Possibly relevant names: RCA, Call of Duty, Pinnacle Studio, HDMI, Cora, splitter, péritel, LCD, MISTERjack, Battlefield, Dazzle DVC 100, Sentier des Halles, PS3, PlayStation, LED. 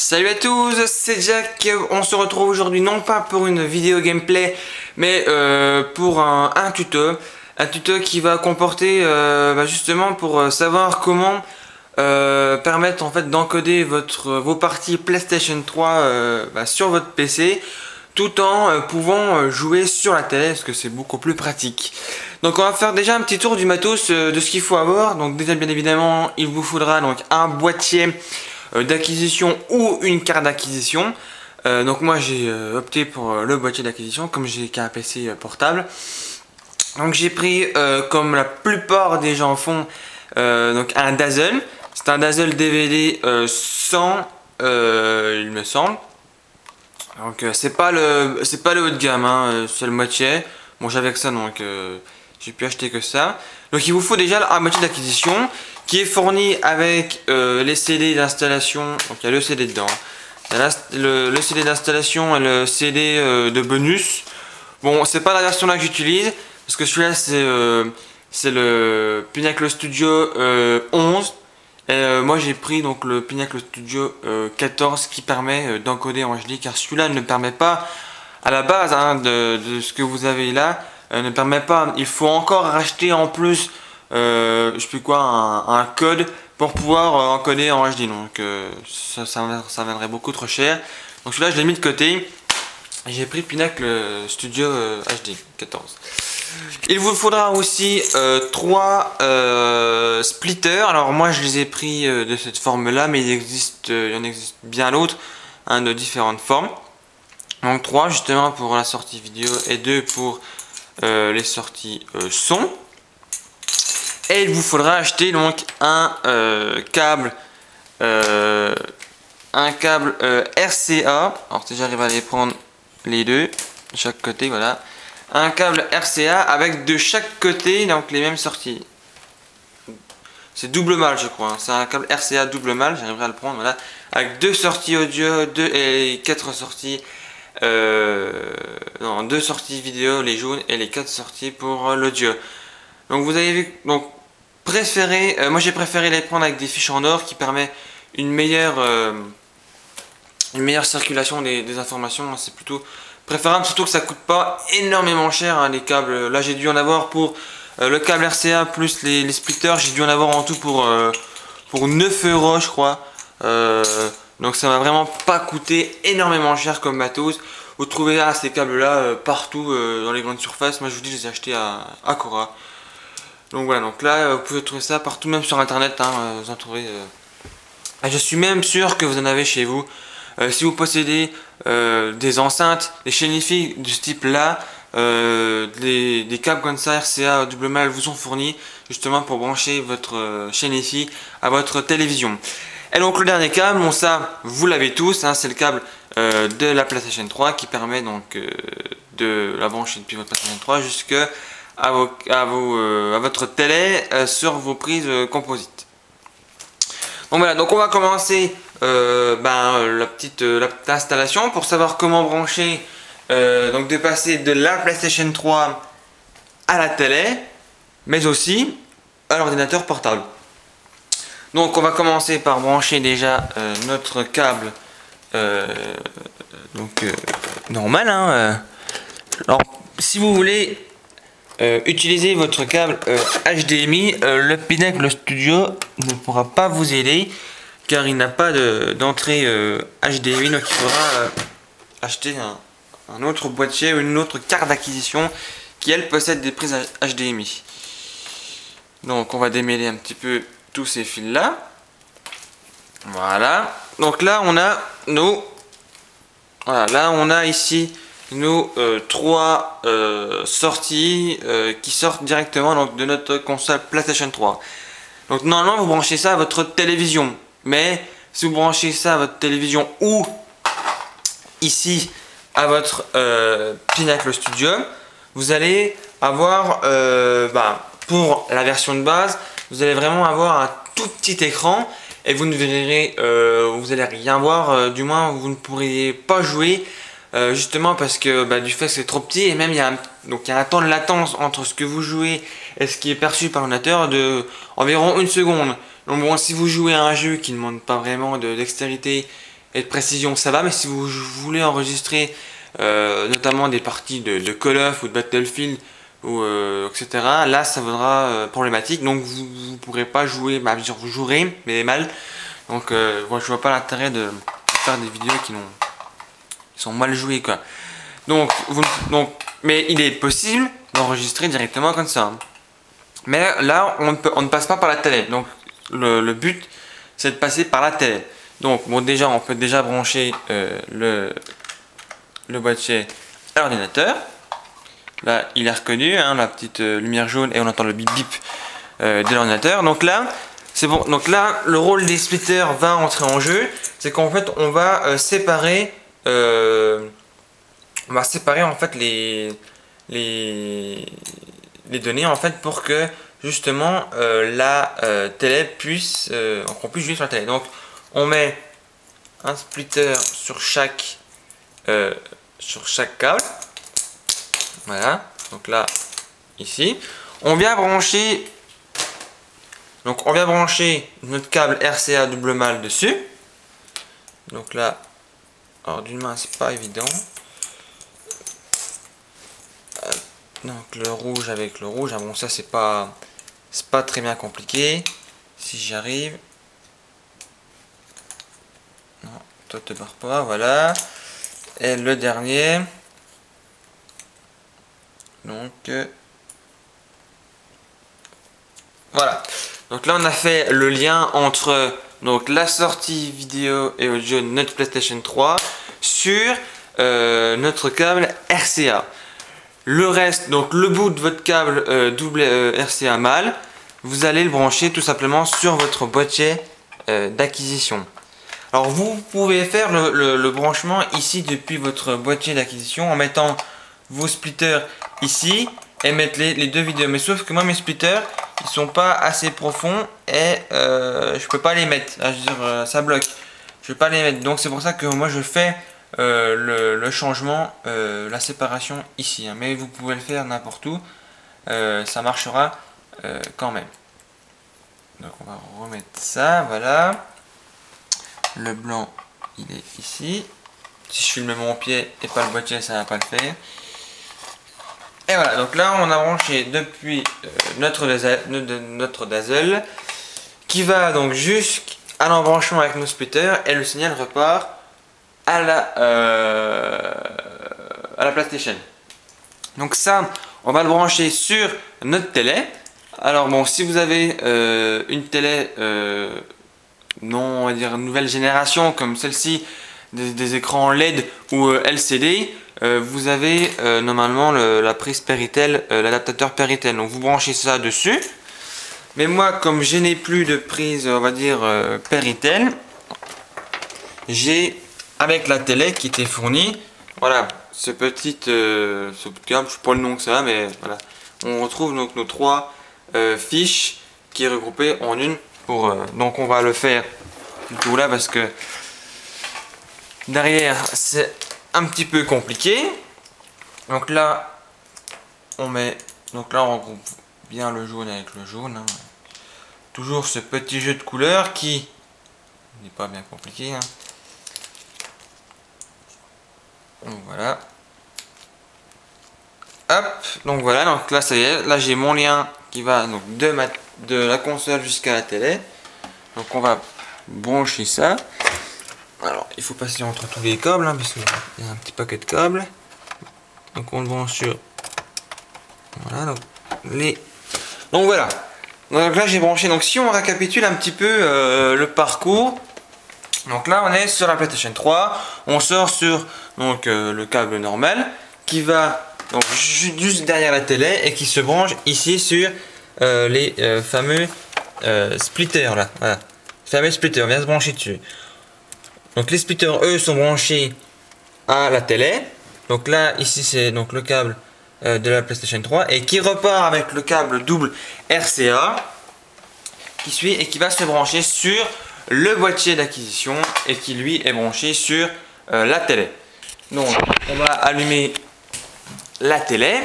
Salut à tous, c'est Jack. On se retrouve aujourd'hui non pas pour une vidéo gameplay mais pour un tuto. Un tuto qui va comporter justement pour savoir comment permettre en fait d'encoder vos parties PlayStation 3 sur votre PC tout en pouvant jouer sur la télé parce que c'est beaucoup plus pratique. Donc on va faire déjà un petit tour du matos de ce qu'il faut avoir. Donc déjà bien évidemment il vous faudra donc un boîtier d'acquisition ou une carte d'acquisition. Donc moi j'ai opté pour le boîtier d'acquisition comme j'ai qu'un PC portable. Donc j'ai pris comme la plupart des gens font donc un Dazzle. C'est un Dazzle DVD 100 il me semble. Donc c'est pas le haut de gamme hein, c'est le moitié. Bon j'avais que ça donc j'ai pu acheter que ça. Donc il vous faut déjà un boîtier d'acquisition qui est fourni avec les CD d'installation. Donc il y a le CD dedans, le CD d'installation et le CD de bonus. Bon c'est pas la version là que j'utilise parce que celui-là c'est le Pinnacle Studio 11 et moi j'ai pris donc le Pinnacle Studio 14 qui permet d'encoder en HD, car celui-là ne permet pas à la base hein, de ce que vous avez là. Ne permet pas, il faut encore racheter en plus je sais plus quoi, un code pour pouvoir encoder en HD, donc ça viendrait beaucoup trop cher. Donc celui-là je l'ai mis de côté, j'ai pris Pinnacle Studio HD 14. Il vous faudra aussi 3 splitters. Alors moi je les ai pris de cette forme là, mais il en existe bien d'autres hein, de différentes formes. Donc 3 justement pour la sortie vidéo et 2 pour les sorties son. Et il vous faudra acheter donc un câble RCA. Alors déjà j'arrive à les prendre les deux de chaque côté, voilà, un câble RCA avec de chaque côté donc les mêmes sorties. C'est double mâle je crois hein. C'est un câble RCA double mâle, j'arriverai à le prendre, voilà, avec 2 sorties audio, 2 et 4 sorties non, 2 sorties vidéo, les jaunes, et les 4 sorties pour l'audio. Donc vous avez vu, donc préférez, moi j'ai préféré les prendre avec des fiches en or qui permet une meilleure circulation des informations hein, c'est plutôt préférable, surtout que ça coûte pas énormément cher hein, les câbles. Là j'ai dû en avoir pour le câble RCA plus les splitters, j'ai dû en avoir en tout pour 9 € je crois. Donc ça m'a vraiment pas coûté énormément cher comme matos. Vous trouvez là, ces câbles là partout dans les grandes surfaces. Moi je vous dis, je les ai achetés à Cora. Donc voilà, donc là vous pouvez trouver ça partout, même sur internet hein, vous en trouvez. Et je suis même sûr que vous en avez chez vous. Si vous possédez des enceintes, des chaînes hi-fi de ce type là, des câbles comme ça RCA double mâle vous sont fournis justement pour brancher votre chaîne hi-fi à votre télévision. Et donc le dernier câble, bon ça vous l'avez tous, hein, c'est le câble de la PlayStation 3 qui permet donc de la brancher depuis votre PlayStation 3 jusqu'à votre télé sur vos prises composites. Donc voilà, donc on va commencer la petite installation pour savoir comment brancher, donc de passer de la PlayStation 3 à la télé, mais aussi à l'ordinateur portable. Donc on va commencer par brancher déjà notre câble normal hein, alors si vous voulez utiliser votre câble HDMI, le Pinnacle Studio ne pourra pas vous aider car il n'a pas d'entrée HDMI, donc il faudra acheter un autre boîtier ou une autre carte d'acquisition qui elle possède des prises HDMI. Donc on va démêler un petit peu tous ces fils là. Voilà, donc là on a ici nos 3 sorties qui sortent directement donc de notre console PlayStation 3. Donc normalement vous branchez ça à votre télévision, mais si vous branchez ça à votre télévision ou ici à votre Pinnacle Studio, vous allez avoir pour la version de base, vous allez vraiment avoir un tout petit écran et vous ne verrez, vous allez rien voir, du moins vous ne pourriez pas jouer justement parce que du fait que c'est trop petit, et même il y a un temps de latence entre ce que vous jouez et ce qui est perçu par l'ordinateur de environ 1 seconde. Donc bon, si vous jouez à un jeu qui ne demande pas vraiment de dextérité et de précision ça va, mais si vous voulez enregistrer notamment des parties de Call of ou de Battlefield ou etc, là ça vaudra problématique, donc vous ne pourrez pas jouer, bah, vous jouerez mais mal. Donc moi je vois pas l'intérêt de faire des vidéos qui sont mal jouées quoi. Donc, mais il est possible d'enregistrer directement comme ça. Mais là on ne passe pas par la télé, donc le but c'est de passer par la télé. Donc bon, déjà on peut déjà brancher le boîtier à l'ordinateur. Là il a reconnu hein, la petite lumière jaune et on entend le bip bip de l'ordinateur. Donc là c'est bon, donc là le rôle des splitters va entrer en jeu, c'est qu'en fait on va séparer en fait les données en fait pour que justement la télé puisse qu'on puisse jouer sur la télé. Donc on met un splitter sur chaque câble, voilà. Donc là ici on vient brancher notre câble RCA double mâle dessus. Donc là, alors d'une main c'est pas évident. Donc le rouge avec le rouge, ah bon ça c'est pas très bien compliqué. Si j'y arrive. Non, toi te barre pas, voilà. Et le dernier. Donc voilà. Donc là on a fait le lien entre donc la sortie vidéo et audio de notre PlayStation 3 sur notre câble RCA. Le reste, donc le bout de votre câble double RCA mâle, vous allez le brancher tout simplement sur votre boîtier d'acquisition. Alors vous pouvez faire le branchement ici depuis votre boîtier d'acquisition en mettant vos splitters ici et mettre les deux vidéos. Mais sauf que moi mes splitters ils sont pas assez profonds et je peux pas les mettre. Ah, je veux dire, ça bloque. Je peux pas les mettre. Donc c'est pour ça que moi je fais le changement, la séparation ici, hein. Mais vous pouvez le faire n'importe où, ça marchera quand même. Donc on va remettre ça, voilà. Le blanc il est ici. Si je filme mon pied et pas le boîtier ça va pas le faire. Et voilà, donc là on a branché depuis notre Dazzle qui va donc jusqu'à l'embranchement avec nos splitters et le signal repart à la PlayStation. Donc ça on va le brancher sur notre télé. Alors bon, si vous avez une télé non on va dire nouvelle génération comme celle-ci, des écrans LED ou LCD, vous avez normalement la prise péritel, l'adaptateur péritel, donc vous branchez ça dessus. Mais moi comme je n'ai plus de prise on va dire péritel, j'ai avec la télé qui était fournie, voilà, ce petit câble, je sais pas le nom que ça, mais voilà, on retrouve donc nos trois fiches qui est regroupée en une. Pour donc on va le faire du coup là parce que derrière c'est un petit peu compliqué. Donc là on met, donc là on regroupe bien le jaune avec le jaune, hein. Toujours ce petit jeu de couleurs qui n'est pas bien compliqué, hein. Donc voilà, hop, donc voilà, donc là ça y est, là j'ai mon lien qui va donc de la console jusqu'à la télé. Donc on va brancher ça. Alors il faut passer entre tous les câbles, hein, parce qu'il y a un petit paquet de câbles. Donc on le branche sur, voilà, donc donc voilà, donc là j'ai branché. Donc si on récapitule un petit peu le parcours. Donc là on est sur la PlayStation 3, on sort sur donc, le câble normal qui va donc, juste derrière la télé et qui se branche ici sur les fameux splitters là, voilà. Les fameux splitters, viens se brancher dessus. Donc les splitters eux sont branchés à la télé. Donc là ici c'est donc le câble de la PlayStation 3 et qui repart avec le câble double RCA qui suit et qui va se brancher sur le boîtier d'acquisition et qui lui est branché sur la télé. Donc on va allumer la télé